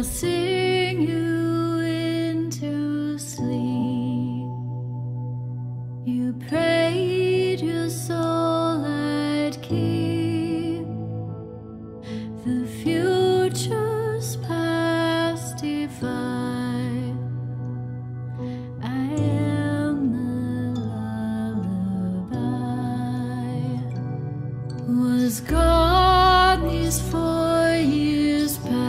I'll sing you into sleep. You prayed your soul I'd keep. The future's past divine. I am the lullaby. Was gone these 4 years past,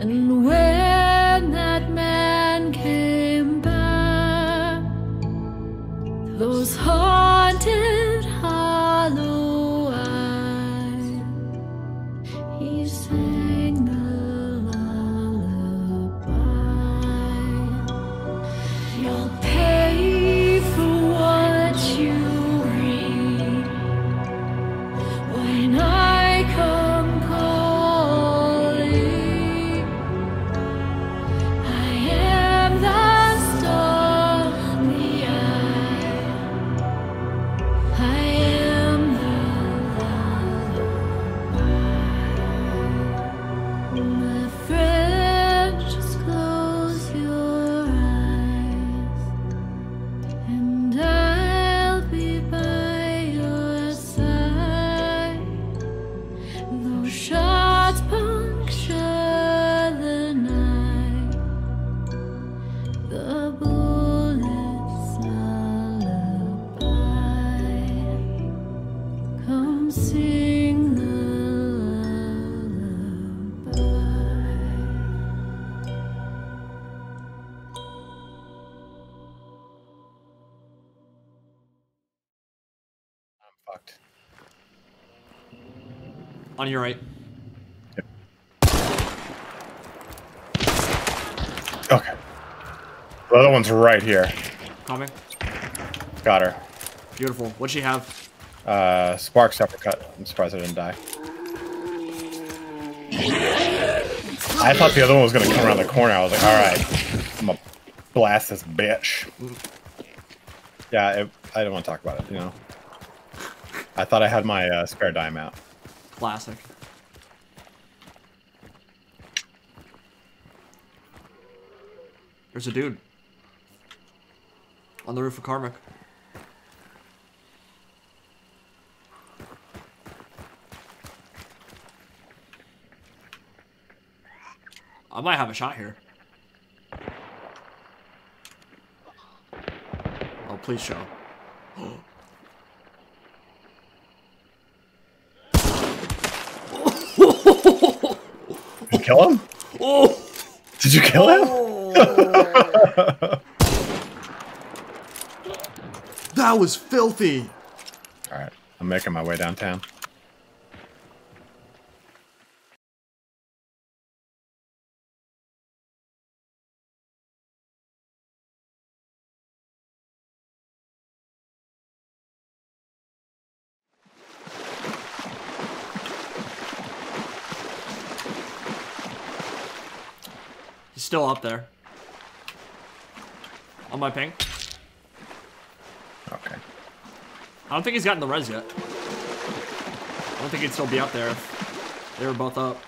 and when that man came back, those haunted hollow eyes, he sang the lullaby. You'll pay for what you read when I come calling. I am the star in the eye. I am the lullaby. My friend, just close your eyes, and I'll be by your side. Though shots puncture the night, the bullet's lullaby. Come sing the lullaby. I'm fucked. On your right. Okay. The other one's right here. Karmic. Got her. Beautiful. What'd she have? Sparks uppercut. I'm surprised I didn't die. I thought the other one was gonna come around the corner. I was like, all right, I'm gonna blast this bitch. Yeah, I don't want to talk about it. You know, I thought I had my spare dime out. Classic. There's a dude on the roof of Karmack. I might have a shot here. Oh, please show. Did you kill him? Oh! Did you kill him? That was filthy. All right, I'm making my way downtown. He's still up there. On my ping. Okay. I don't think he's gotten the res yet. I don't think he'd still be up there if they were both up.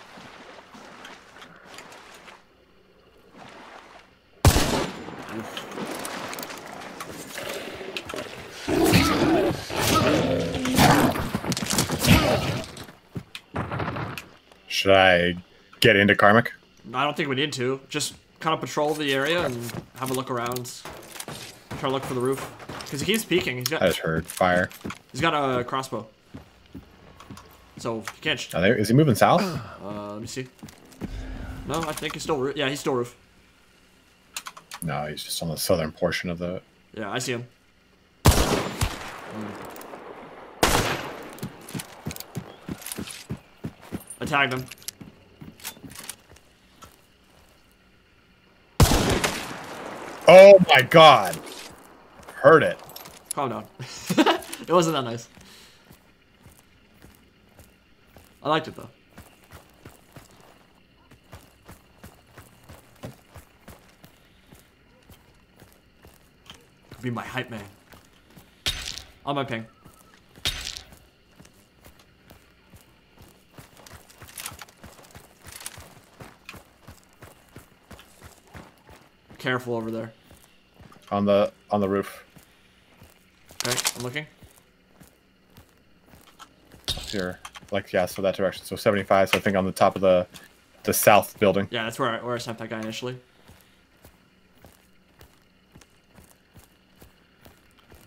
Should I get into Karmic? I don't think we need to. Just kind of patrol the area and have a look around. Try to look for the roof. Because he keeps peeking. He's got, I just heard fire. He's got a crossbow. So, you can't... Is he moving south? Let me see. No, I think he's still roof. Yeah, he's still roof. No, he's just on the southern portion of the... Yeah, I see him. I tagged him. Oh my god. Heard it. Calm down. It wasn't that nice. I liked it though. Could be my hype man. On my ping. careful over there. On the roof. Okay, I'm looking. Here, like yeah, so that direction. So 75. So I think on the top of the south building. Yeah, that's where I sent that guy initially.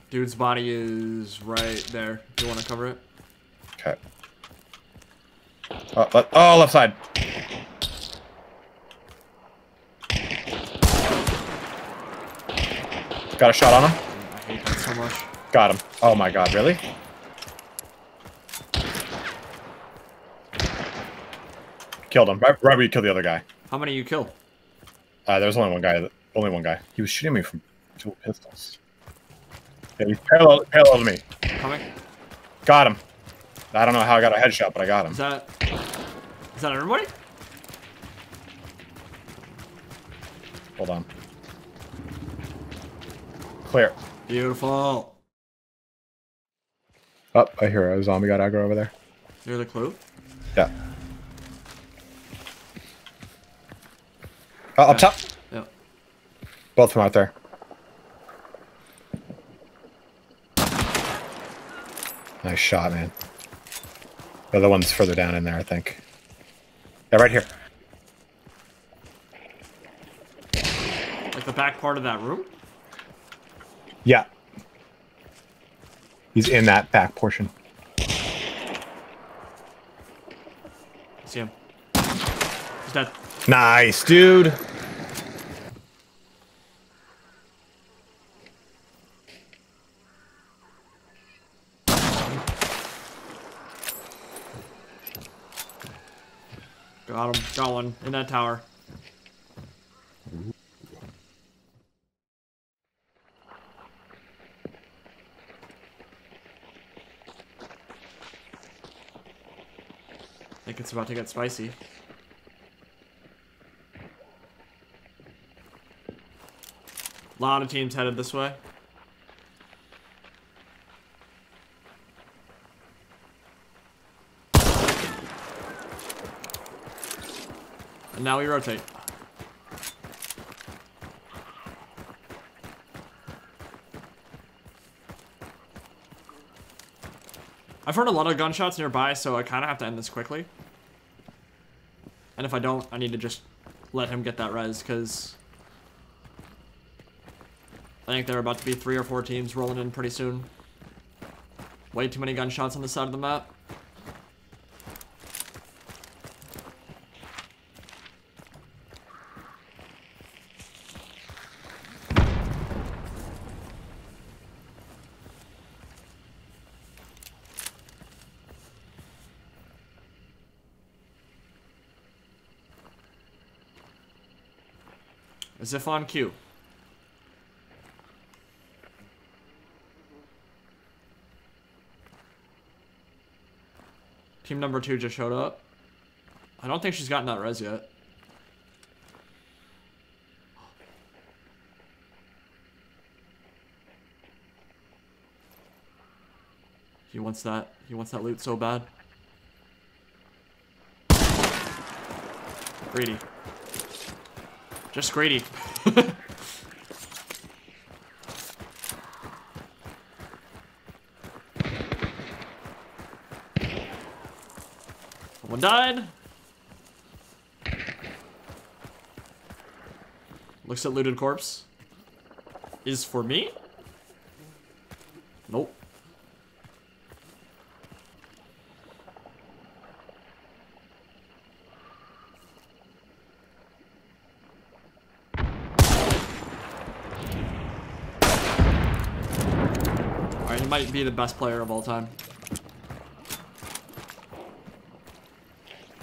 Dude's body is right there. Do you want to cover it? Okay. Oh, left side. Got a shot on him. I hate that so much. Got him. Oh my god, really? Killed him. Right where you killed the other guy. How many you kill? There was only one guy. Only one guy. He was shooting me from dual pistols. Yeah, he's parallel to me. Coming. Got him. I don't know how I got a headshot, but I got him. Is that everybody? Hold on. Clear. Beautiful. Oh, I hear a zombie got aggro over there. Near the clue? Yeah. Oh, up top. Yeah. Both of them out there. Nice shot, man. The other one's further down in there, I think. Yeah, right here. Like the back part of that room? Yeah. He's in that back portion. See him. He's dead. Nice, dude. Got him. Got one in that tower. I think it's about to get spicy. A lot of teams headed this way. And now we rotate. I've heard a lot of gunshots nearby, so I kind of have to end this quickly. And if I don't, I need to just let him get that res, because I think there are about to be 3 or 4 teams rolling in pretty soon. Way too many gunshots on this side of the map. As if on cue. Team number 2 just showed up. I don't think she's gotten that res yet. He wants that. He wants that loot so bad. Greedy. Just greedy. Someone died. Looks at looted corpse. Is for me? Nope. Might be the best player of all time.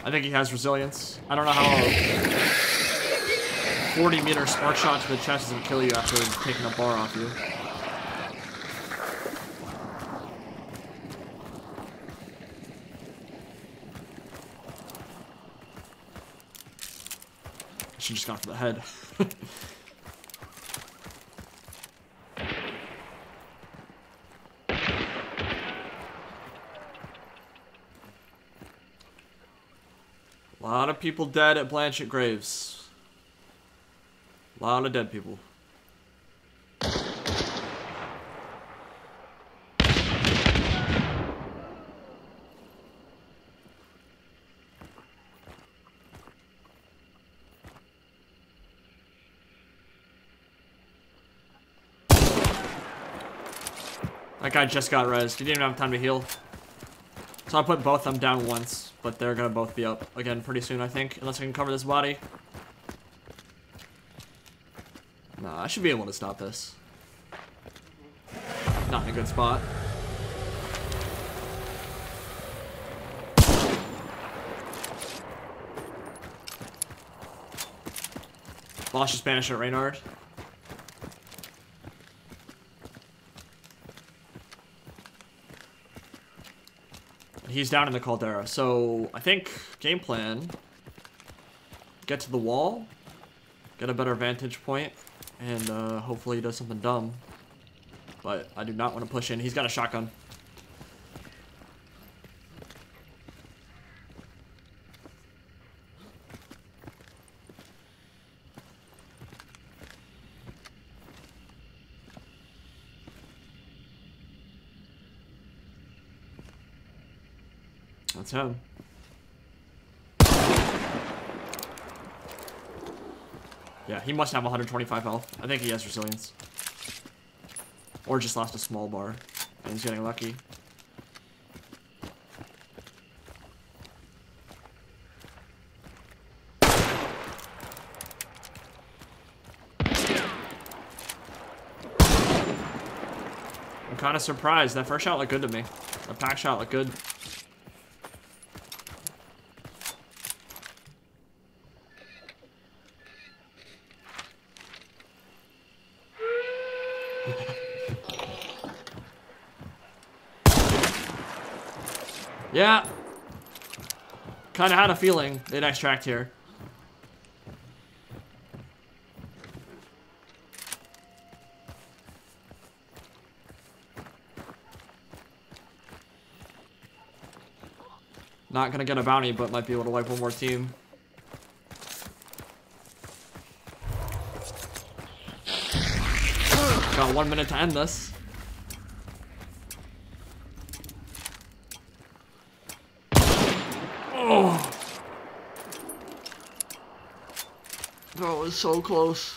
I think he has resilience. I don't know how a 40-meter spark shot to the chest doesn't kill you after taking a bar off you. I should just go for the head. A lot of people dead at Blanchett Graves. A lot of dead people. That guy just got rezzed. He didn't even have time to heal. So I put both of them down once, but they're gonna both be up again pretty soon, I think. Unless I can cover this body. Nah, I should be able to stop this. Not in a good spot. Lost his banish at Reynard. He's down in the caldera, so I think game plan, get to the wall, get a better vantage point, and hopefully he does something dumb, but I do not want to push in. He's got a shotgun. That's him. Yeah, he must have 125 health. I think he has resilience. Or just lost a small bar. And he's getting lucky. I'm kind of surprised. That first shot looked good to me. That pack shot looked good. Yeah, kind of had a feeling they'd extract here. Not gonna get a bounty, but might be able to wipe one more team. Got 1 minute to end this. Oh, that was so close.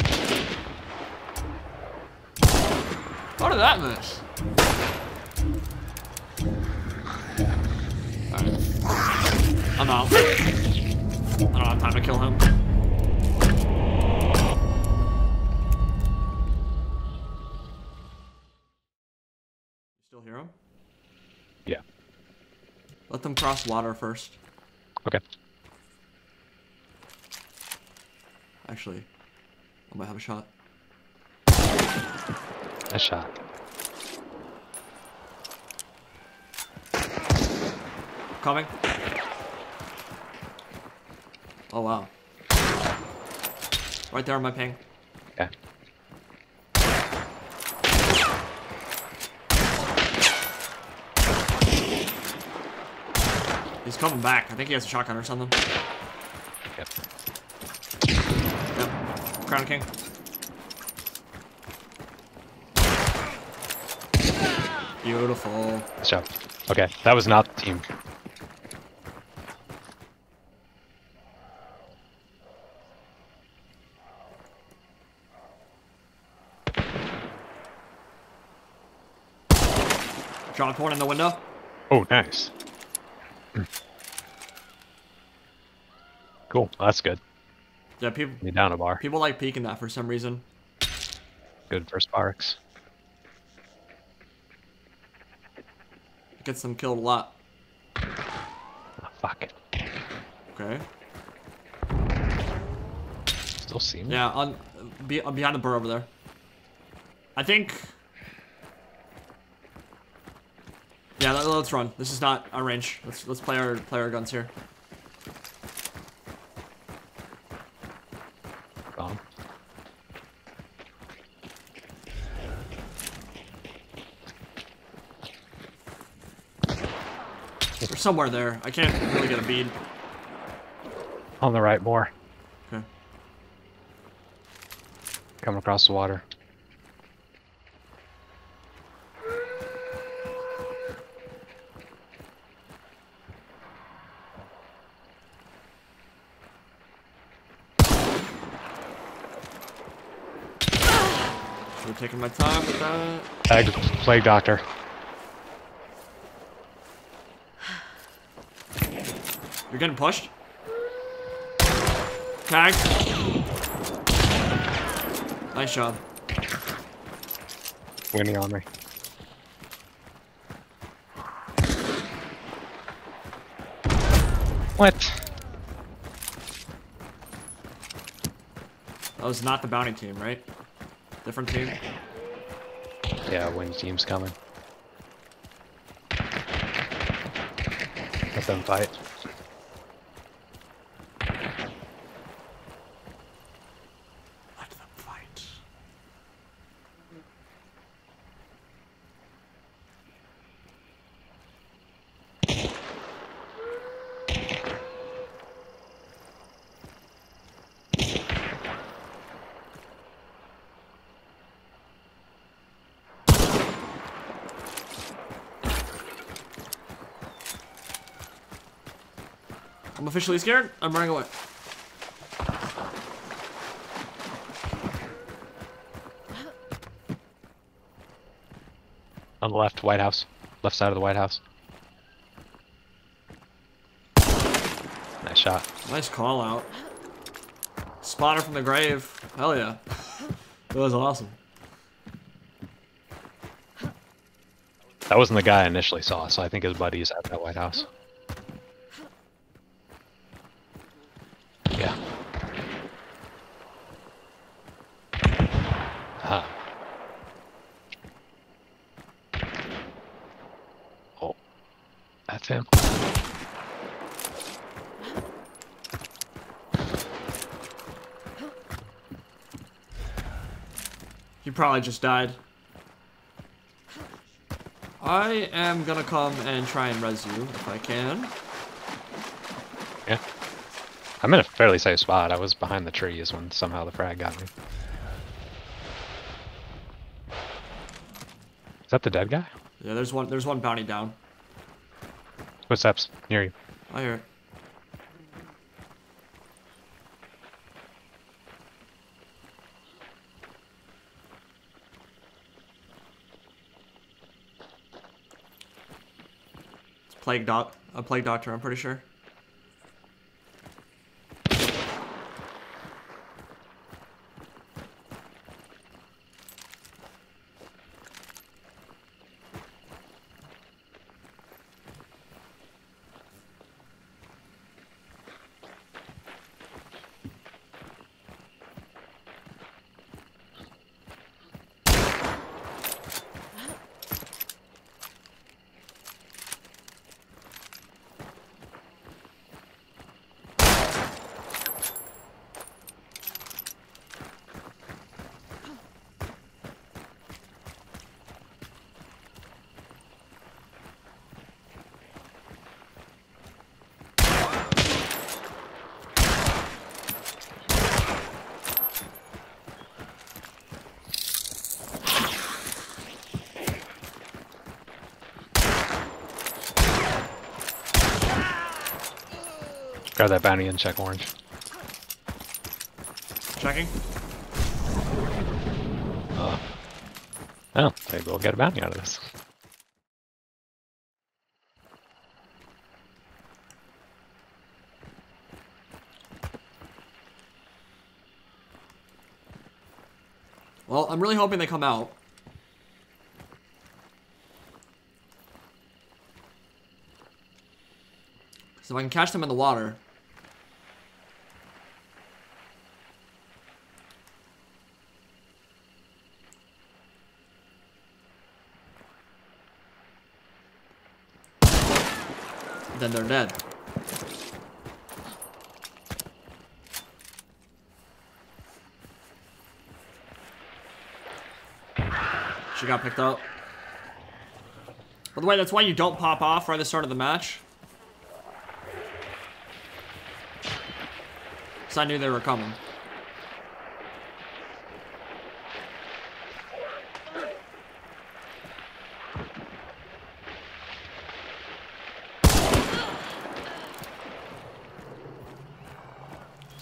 How did that miss? All right. I'm out. I don't have time to kill him. Let them cross water first. Okay. Actually, I might have a shot. A shot. Coming. Oh, wow. Right there on my ping. Okay. He's coming back. I think he has a shotgun or something. Yep. Yep. Crown King. Beautiful. Good job. Okay, that was not the team. Dropped one in the window. Oh, nice. Cool, well, that's good. Yeah, people be down a bar. People like peeking that for some reason. Good for Sparks. It gets them killed a lot. Oh, fuck it. Okay. Still see me? Yeah, on behind the burr over there. I think. Yeah, let's run. This is not our range. Let's play our guns here. Bomb. We're somewhere there. I can't really get a bead. On the right more. Okay. coming across the water. We're taking my time with that. Plague doctor. You're getting pushed. Tagged. Nice job. Winning on me. What? That was not the bounty team, right? Different team? Yeah, wing team's coming. Let them fight. I'm officially scared. I'm running away. On the left, White House. Left side of the White House. Nice shot. Nice call out. Spotter from the grave. Hell yeah. That was awesome. That wasn't the guy I initially saw, so I think his buddy is at that White House. Him. He probably just died. I am gonna come and try and res you if I can. Yeah. I'm in a fairly safe spot. I was behind the trees when somehow the frag got me. Is that the dead guy? Yeah, there's one bounty down. Footsteps near you. I hear it. It's a plague doctor, I'm pretty sure. Grab that bounty and check orange. Checking. Oh, maybe we'll get a bounty out of this. Well, I'm really hoping they come out. So if I can catch them in the water. Then they're dead. She got picked up. By the way, that's why you don't pop off right at the start of the match. Because I knew they were coming.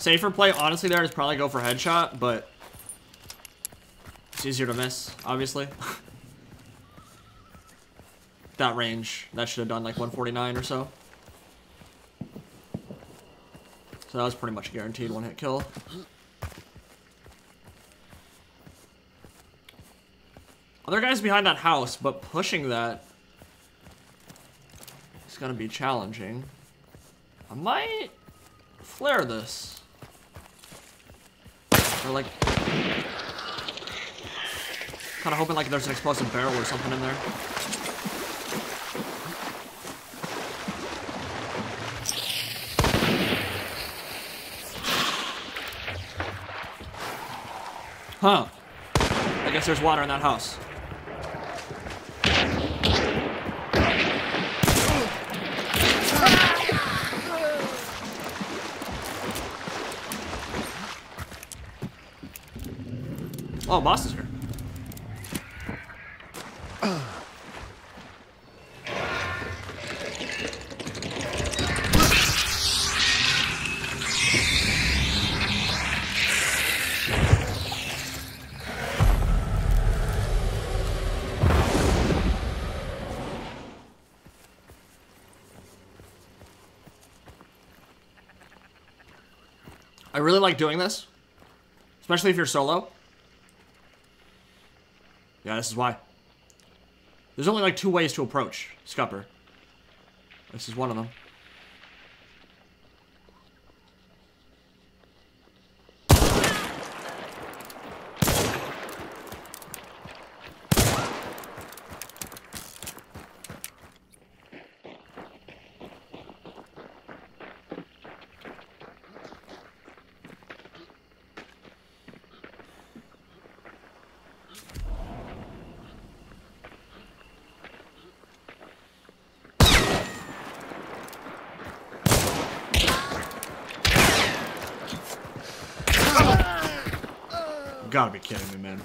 Safer play, honestly, there is probably go for headshot, but it's easier to miss, obviously. That range, that should have done like 149 or so. So that was pretty much a guaranteed one-hit kill. Other guys behind that house, but pushing that is gonna be challenging. I might flare this. Or like, kind of hoping like there's an explosive barrel or something in there. Huh. I guess there's water in that house. Oh, boss is here. I really like doing this, especially if you're solo. Yeah, this is why. There's only like two ways to approach Scupper. This is one of them. You gotta be kidding me, man.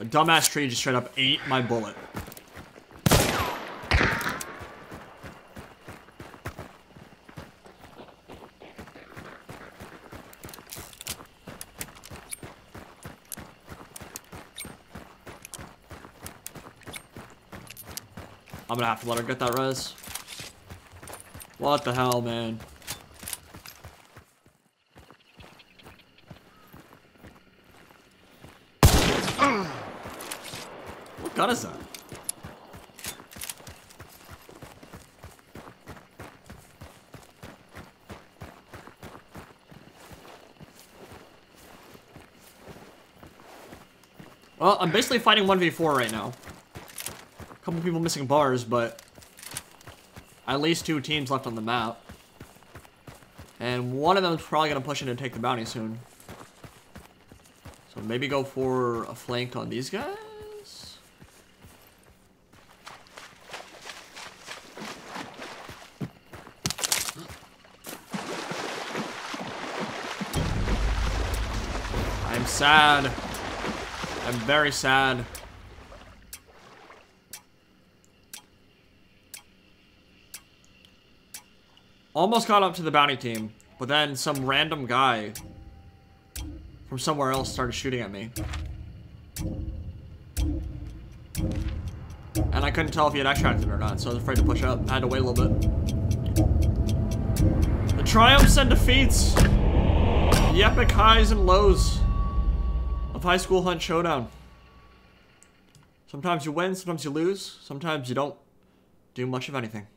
A dumbass tree just straight up ate my bullet. I'm gonna have to let her get that res. What the hell, man? What gun is that? Well, I'm basically fighting 1v4 right now. A couple people missing bars, but at least two teams left on the map. And one of them is probably going to push in and take the bounty soon. So maybe go for a flank on these guys? Sad. I'm very sad. Almost caught up to the bounty team, but then some random guy from somewhere else started shooting at me. And I couldn't tell if he had extracted it or not, so I was afraid to push up. I had to wait a little bit. The triumphs and defeats. The epic highs and lows. High school Hunt Showdown. Sometimes you win, sometimes you lose, sometimes you don't do much of anything.